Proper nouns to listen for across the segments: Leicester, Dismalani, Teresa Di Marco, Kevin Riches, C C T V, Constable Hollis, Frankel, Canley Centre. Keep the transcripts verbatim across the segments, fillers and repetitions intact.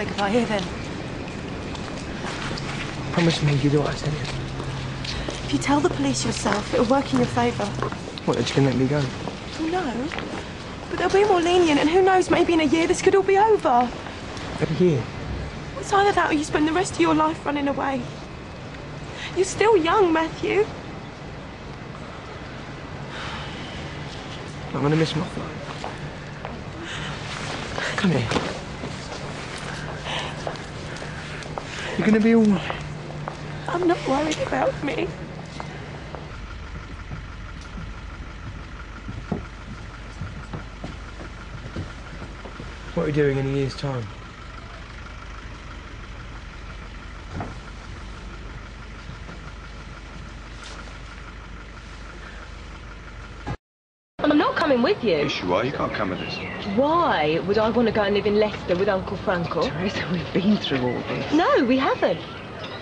say goodbye here, then. Promise me you'll do what I tell you. If you tell the police yourself, it'll work in your favour. What, that you can let me go? Well, no. But they'll be more lenient, and who knows, maybe in a year this could all be over. A year? It's either that or you spend the rest of your life running away. You're still young, Matthew. I'm going to miss my flight. Come here. You're going to be all right. I'm not worried about me. What are we doing in a year's time? With you. Yes, you are. You can't come with us. Why would I want to go and live in Leicester with Uncle Frankel? Teresa, we've been through all this. No, we haven't.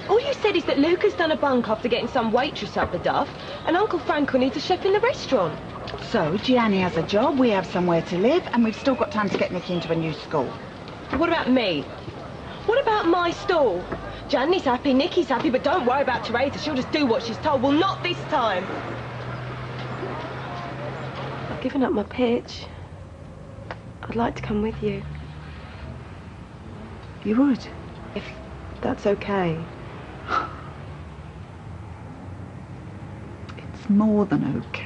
All you said is that Luke has done a bunk after getting some waitress up the duff, and Uncle Frankel needs a chef in the restaurant. So, Gianni has a job, we have somewhere to live, and we've still got time to get Nicky into a new school. What about me? What about my stall? Gianni's happy, Nicky's happy, but don't worry about Teresa. She'll just do what she's told. Well, not this time. I've given up my pitch. I'd like to come with you. You would? If that's okay. It's more than okay.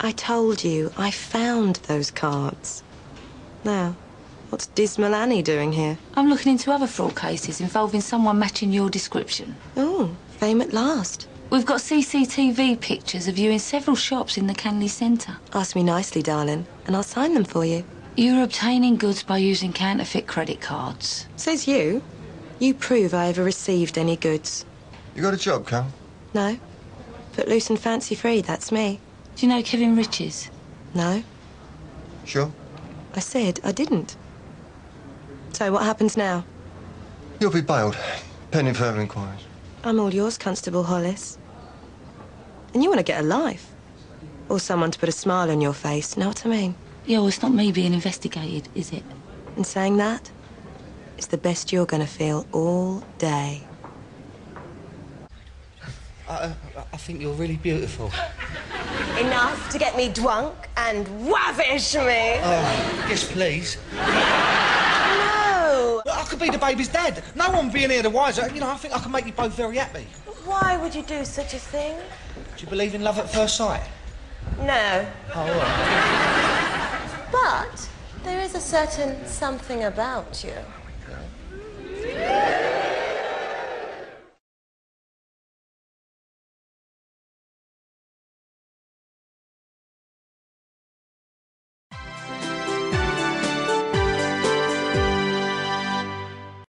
I told you, I found those cards. Now, what's Dismalani doing here? I'm looking into other fraud cases involving someone matching your description. Oh, fame at last. We've got C C T V pictures of you in several shops in the Canley Centre. Ask me nicely, darling, and I'll sign them for you. You're obtaining goods by using counterfeit credit cards. Says you. You prove I ever received any goods. You got a job, Cal? No. Footloose and fancy free, that's me. Do you know Kevin Riches? No. Sure? I said I didn't. So what happens now? You'll be bailed, pending further inquiries. I'm all yours, Constable Hollis. And you want to get a life. Or someone to put a smile on your face, know what I mean? Yeah, well, it's not me being investigated, is it? And saying that, it's the best you're going to feel all day. I, I think you're really beautiful. Enough to get me drunk and ravish me. Oh, yes, please. No. I could be the baby's dad. No one being here the wiser. You know, I think I can make you both very happy. Why would you do such a thing? Do you believe in love at first sight? No. Oh, all right. But there is a certain something about you.